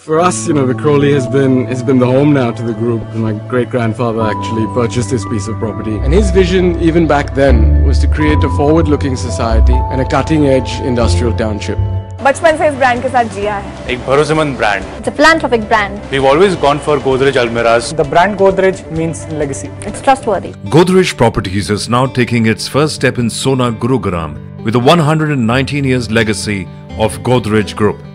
For us, you know, the Crowley has been the home now to the group. And my great-grandfather actually purchased this piece of property. And his vision, even back then, was to create a forward-looking society and a cutting-edge industrial township. बचपन से इस brand के साथ जिया है। एक भरोसेमंद brand. It's a philanthropic brand. We've always gone for Godrej Almirah's. The brand Godrej means legacy. It's trustworthy. Godrej Properties is now taking its first step in Sohna, Gurugram with a 119 years legacy of Godrej Group.